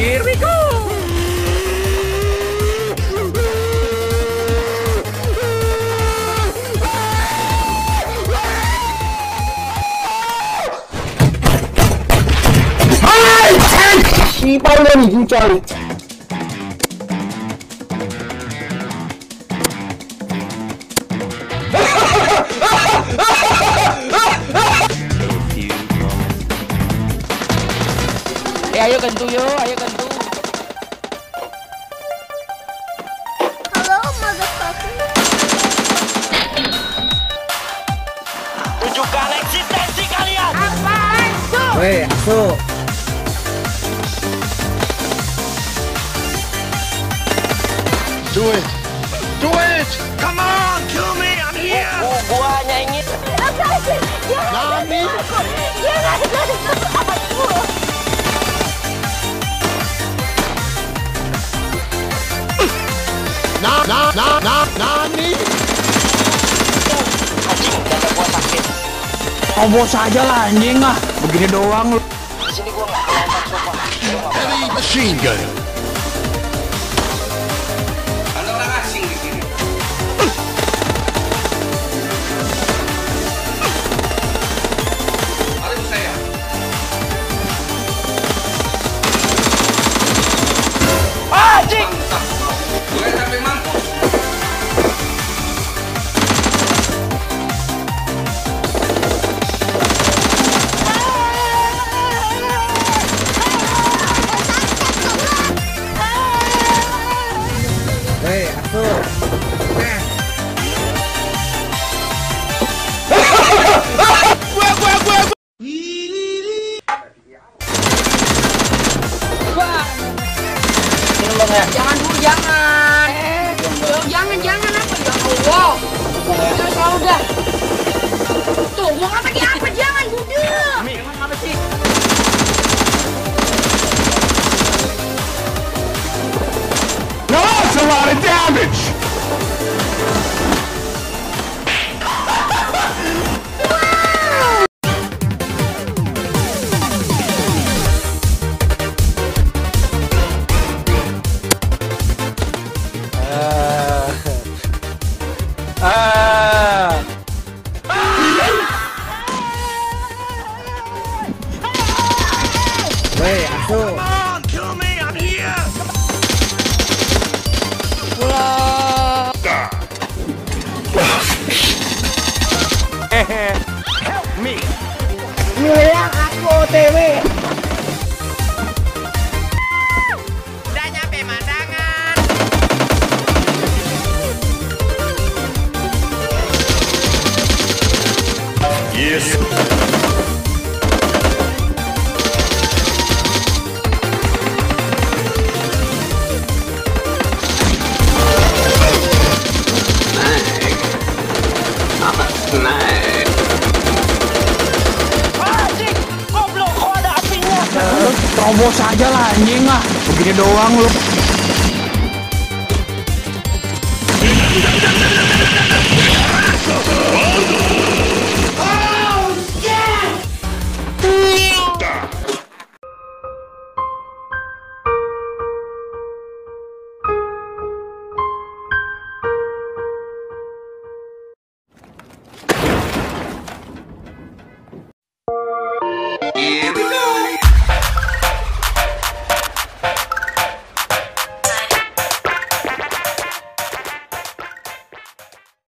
Here we go! Alright! You got it! Ayo gantu yo, ayo gantu. Hello, motherfucker. Tunjukkan eksistensi kalian. Apaan tuh? Weh, tuh. Do it. Do it. Come on, kill me. I'm here. Gua hanya ingin. Nami. Nani? Anjing, dada gua sakit. Obos aja lah anjing ah. Begini doang lu. Di sini gua enggak kelihatan semua. Heavy machine gun. Ada orang asing di sini. Aduh saya. Anjing. Jangan dulu, jangan. Jangan apa ya Allah. Jangan selalu dah. Tuh, gua nggak pakai apa, jangan dulu. Emang apa sih? No, that's a lot of damage. Come on, kill me, I'm here! Help me! Nilang aku OTW! Udah nyampe mandangan! Yes! Terobos aja lah anjing lah. Begini doang lu.